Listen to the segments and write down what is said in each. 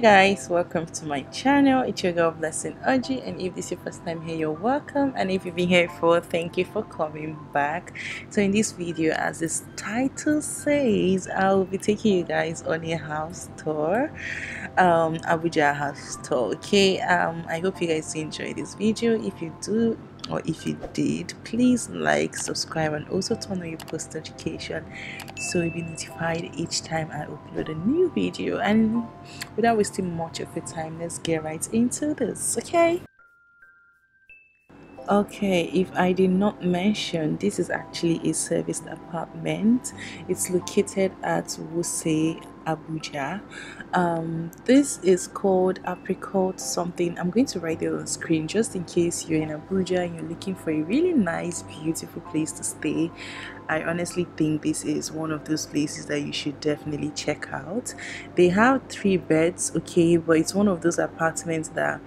guys, welcome to my channel. It's your girl Blessing Orji, and if this is your first time here, you're welcome, and if you've been here before, thank you for coming back. So in this video, as this title says, I will be taking you guys on a house tour, Abuja house tour. Okay, I hope you guys enjoy this video. If you do, or if you did, please like, subscribe, and also turn on your post notification so you'll be notified each time I upload a new video. And without wasting much of your time, let's get right into this. Okay, if I did not mention, this is actually a serviced apartment. It's located at Wuse, Abuja. This is called apricot something. I'm going to write it on screen just in case you're in Abuja and you're looking for a really nice, beautiful place to stay. I honestly think this is one of those places that you should definitely check out. They have 3 beds, okay, but it's one of those apartments that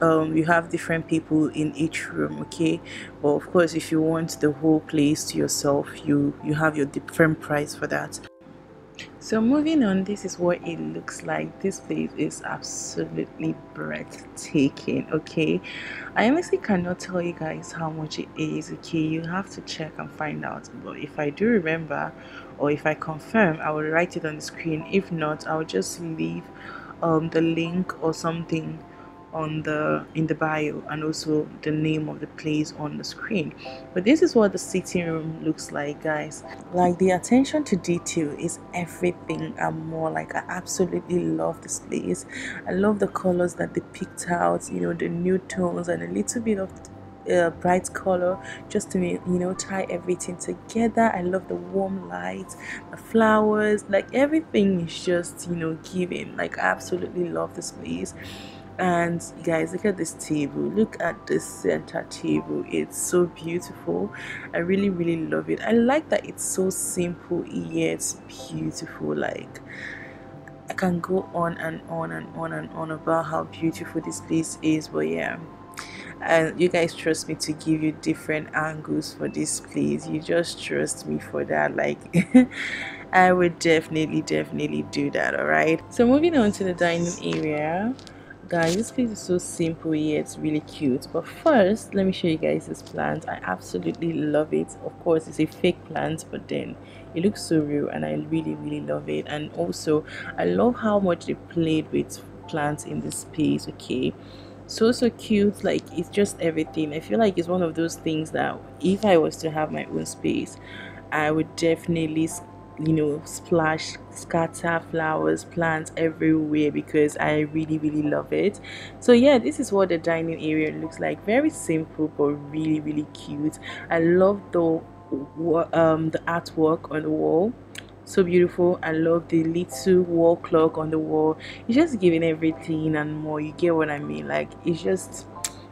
you have different people in each room, okay? But of course, if you want the whole place to yourself, you have your different price for that. So moving on, this is what it looks like. This place is absolutely breathtaking, okay? I honestly cannot tell you guys how much it is, okay? You have to check and find out. But if I do remember, or if I confirm, I will write it on the screen. If not, I'll just leave the link or something in the bio, and also the name of the place on the screen. But this is what the sitting room looks like, guys. Like, the attention to detail is everything and more. Like, I absolutely love this place. I love the colors that they picked out, you know, the new tones and a little bit of bright color just to, you know, tie everything together. I love the warm light, the flowers, like everything is just, you know, giving. Like, I absolutely love this place. And guys, look at this table, look at this center table. It's so beautiful. I really love it. I like that it's so simple yet beautiful. Like, I can go on and on about how beautiful this place is, but yeah, and you guys trust me to give you different angles for this place. You just trust me for that. Like, I would definitely do that. All right, so moving on to the dining area. Guys, this place is so simple yet it's really cute. But first, let me show you guys this plant. I absolutely love it. Of course, it's a fake plant, but then it looks so real, and I really love it. And also, I love how much they played with plants in this space, okay? So cute. Like, it's just everything. I feel like it's one of those things that if I was to have my own space, I would definitely, you know, splash, scatter flowers, plants everywhere, because I really love it. So yeah, this is what the dining area looks like. Very simple, but really cute. I love the artwork on the wall, so beautiful. I love the little wall clock on the wall. It's just giving everything and more. You get what I mean? Like, it's just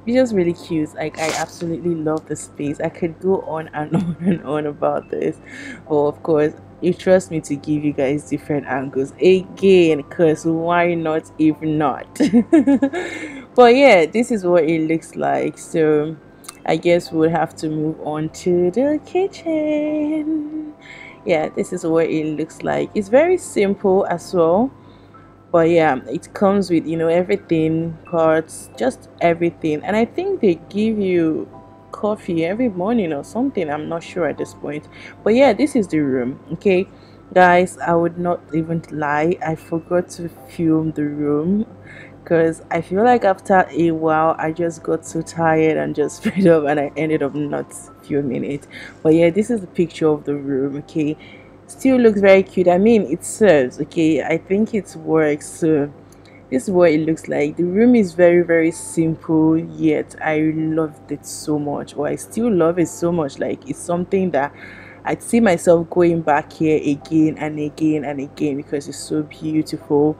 really cute. Like, I absolutely love the space. I could go on and on about this. But of course, you trust me to give you guys different angles again, because why not if not? But yeah, this is what it looks like. So I guess we'll have to move on to the kitchen. Yeah, this is what it looks like. It's very simple as well, but yeah, it comes with, you know, everything, pots, just everything. And I think they give you coffee every morning or something. I'm not sure at this point. But yeah, this is the room. Okay guys, I would not even lie, I forgot to film the room, because I feel like after a while I just got so tired and just fed up, and I ended up not filming it. But yeah, this is the picture of the room. Okay, still looks very cute. I mean, it serves, okay? I think it works. So this is what it looks like. The room is very simple, yet I loved it so much, or I still love it so much. Like, it's something that I'd see myself going back here again and again and again, because it's so beautiful.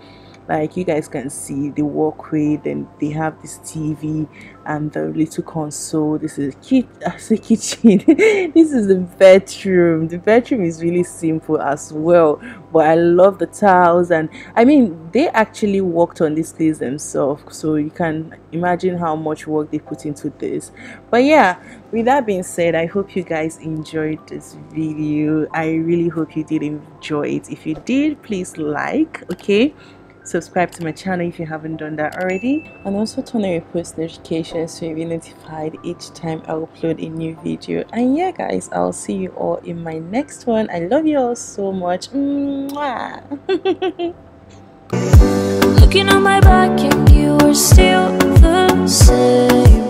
Like, you guys can see the walkway, then they have this TV and the little console. This is a kitchen. This is the bedroom. The bedroom is really simple as well, but I love the tiles. And I mean, they actually worked on this place themselves, so you can imagine how much work they put into this. But yeah, with that being said, I hope you guys enjoyed this video. I really hope you did enjoy it. If you did, please like, okay? subscribe to my channel if you haven't done that already, and also turn on your post notifications so you'll be notified each time I upload a new video. And yeah guys, I'll see you all in my next one. I love you all so much. Mwah. Looking on my back and you are still the same.